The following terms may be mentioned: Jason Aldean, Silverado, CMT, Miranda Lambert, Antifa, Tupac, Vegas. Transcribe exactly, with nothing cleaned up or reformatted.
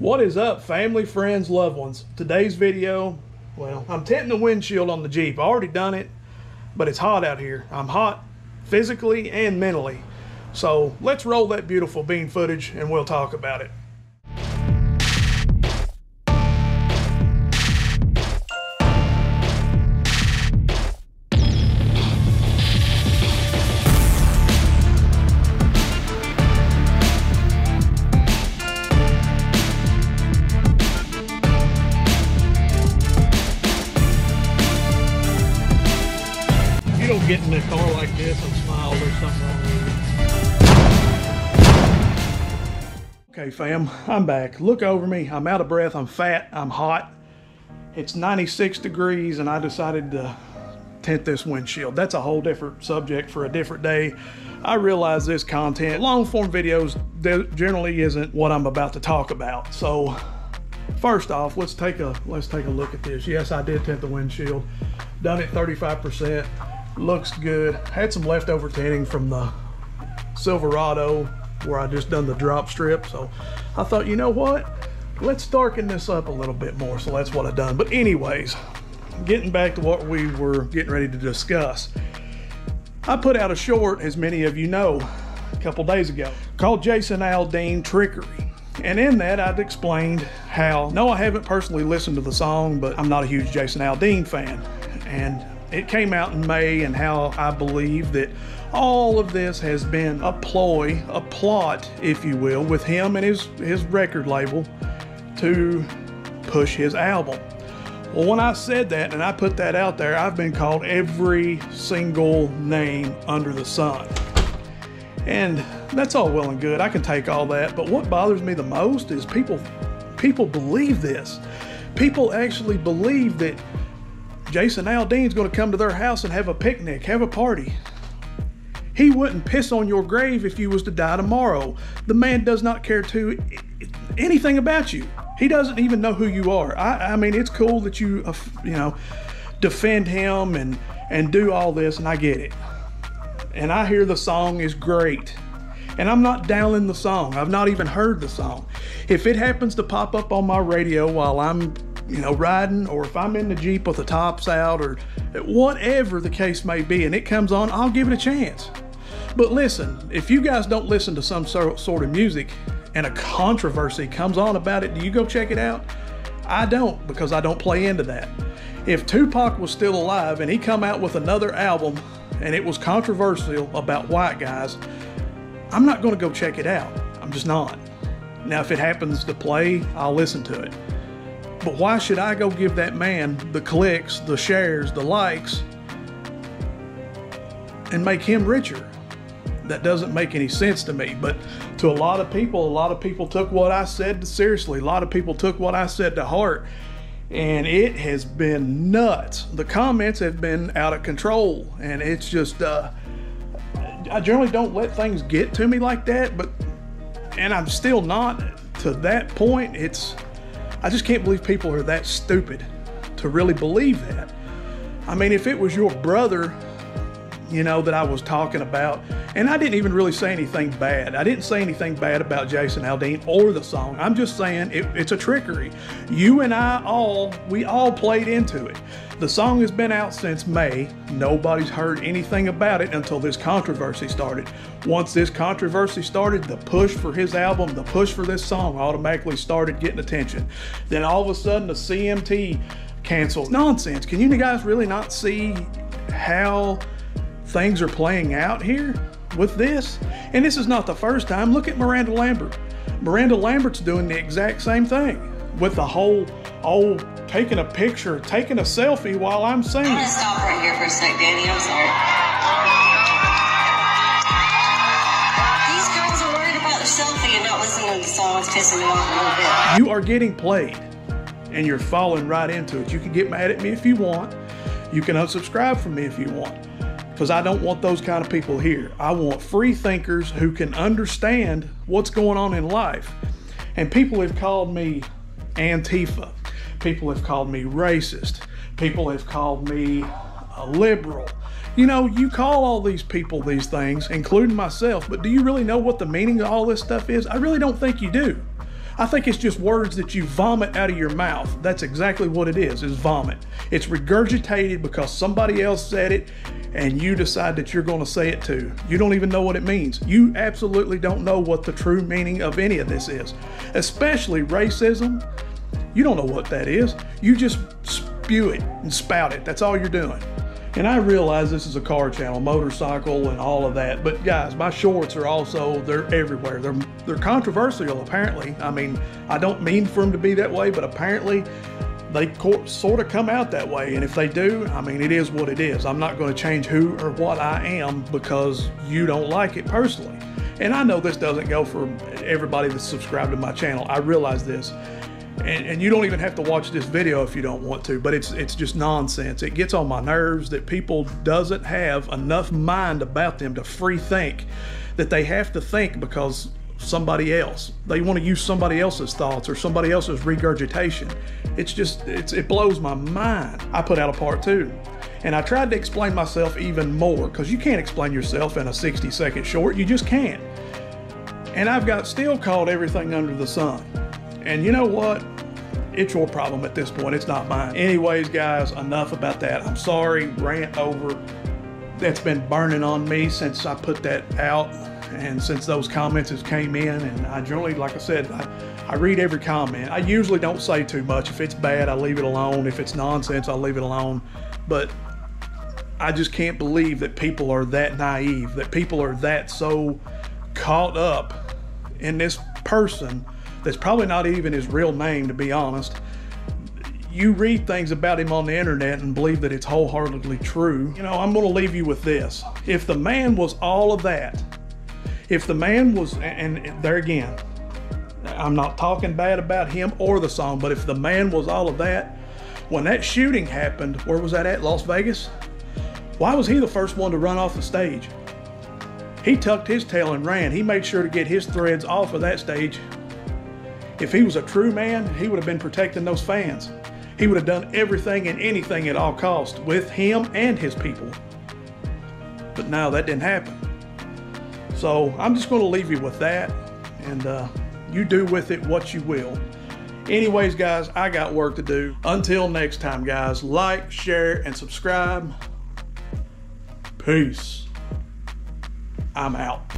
What is up, family, friends, loved ones? Today's video, well, I'm tinting the windshield on the Jeep. I already done it, but it's hot out here. I'm hot physically and mentally. So let's roll that beautiful bean footage and we'll talk about it. Get in a car like this and smile, there's something wrong with you. Okay fam, I'm back. Look over me, I'm out of breath, I'm fat, I'm hot. It's ninety-six degrees and I decided to tint this windshield. That's a whole different subject for a different day. I realize this content, long form videos, generally isn't what I'm about to talk about. So first off, let's take a let's take a look at this. Yes, I did tint the windshield. Done it thirty-five percent. Looks good. Had some leftover tinting from the Silverado where I just done the drop strip, so I thought, you know what, let's darken this up a little bit more. So that's what I done. But anyways, getting back to what we were getting ready to discuss, I put out a short, as many of you know, a couple days ago called Jason Aldean Trickery. And in that, I'd explained how, no, I haven't personally listened to the song, but I'm not a huge Jason Aldean fan, and it came out in May, and how I believe that all of this has been a ploy, a plot, if you will, with him and his, his record label to push his album. Well, when I said that and I put that out there, I've been called every single name under the sun. And that's all well and good. I can take all that. But what bothers me the most is people, people believe this. People actually believe that Jason Aldean's going to come to their house and have a picnic, have a party. He wouldn't piss on your grave if you was to die tomorrow. The man does not care to anything about you. He doesn't even know who you are. I, I mean, it's cool that you, uh, you know, defend him and, and do all this, and I get it. And I hear the song is great. And I'm not downing the song. I've not even heard the song. If it happens to pop up on my radio while I'm you know, riding, or if I'm in the Jeep with the tops out, or whatever the case may be, and it comes on, I'll give it a chance. But listen, if you guys don't listen to some sort of music and a controversy comes on about it, do you go check it out? I don't, because I don't play into that. If Tupac was still alive and he come out with another album and it was controversial about white guys, I'm not going to go check it out. I'm just not. Now, if it happens to play, I'll listen to it. But why should I go give that man the clicks, the shares, the likes, and make him richer? That doesn't make any sense to me. But to a lot of people, a lot of people took what I said seriously. A lot of people took what I said to heart. And it has been nuts. The comments have been out of control. And it's just, uh, I generally don't let things get to me like that. But, and I'm still not to that point. It's, I just can't believe people are that stupid to really believe that. I mean, if it was your brother, you know, that I was talking about, and I didn't even really say anything bad. I didn't say anything bad about Jason Aldean or the song. I'm just saying it, it's a trickery. You and I all, we all played into it. The song has been out since May. Nobody's heard anything about it until this controversy started. Once this controversy started, the push for his album, the push for this song automatically started getting attention. Then all of a sudden the C M T canceled. Nonsense. Can you guys really not see how things are playing out here with this? And this is not the first time. Look at Miranda Lambert. Miranda Lambert's doing the exact same thing with the whole, oh, taking a picture, taking a selfie while I'm singing. I'm gonna stop right here for a sec, Danny. I'm sorry. These girls are worried about the selfie and not listening to the song. It's pissing them off a little bit. You are getting played and you're falling right into it. You can get mad at me if you want. You can unsubscribe from me if you want. Because I don't want those kind of people here. I want free thinkers who can understand what's going on in life. And people have called me Antifa. People have called me racist. People have called me a liberal. You know, you call all these people these things, including myself, but do you really know what the meaning of all this stuff is? I really don't think you do. I think it's just words that you vomit out of your mouth. That's exactly what it is, is vomit. It's regurgitated because somebody else said it and you decide that you're going to say it too. You don't even know what it means. You absolutely don't know what the true meaning of any of this is, especially racism. You don't know what that is. You just spew it and spout it. That's all you're doing. And I realize this is a car channel, motorcycle and all of that, but guys, my shorts are also, they're everywhere. They're, they're controversial, apparently. I mean, I don't mean for them to be that way, but apparently they sort of come out that way. And if they do, I mean, it is what it is. I'm not going to change who or what I am because you don't like it personally. And I know this doesn't go for everybody that's subscribed to my channel. I realize this. And, and you don't even have to watch this video if you don't want to, but it's it's just nonsense. It gets on my nerves that people doesn't have enough mind about them to free think, that they have to think because somebody else. They want to use somebody else's thoughts or somebody else's regurgitation. It's just, it's, it blows my mind. I put out a part two and I tried to explain myself even more because you can't explain yourself in a sixty second short. You just can't. And I've got still called everything under the sun. And you know what? It's your problem at this point. It's not mine. Anyways, guys, enough about that. I'm sorry, rant over. That's been burning on me since I put that out and since those comments came in. And I generally, like I said, I, I read every comment. I usually don't say too much. If it's bad, I leave it alone. If it's nonsense, I leave it alone. But I just can't believe that people are that naive, that people are that so caught up in this person that's probably not even his real name, to be honest. You read things about him on the internet and believe that it's wholeheartedly true. You know, I'm gonna leave you with this. If the man was all of that, if the man was, and, and there again, I'm not talking bad about him or the song, but if the man was all of that, when that shooting happened, where was that at, Las Vegas? Why was he the first one to run off the stage? He tucked his tail and ran. He made sure to get his threads off of that stage. If he was a true man, he would have been protecting those fans. He would have done everything and anything at all costs with him and his people. But now that didn't happen. So I'm just going to leave you with that, and uh, you do with it what you will. Anyways, guys, I got work to do. Until next time, guys, like, share, and subscribe. Peace. I'm out.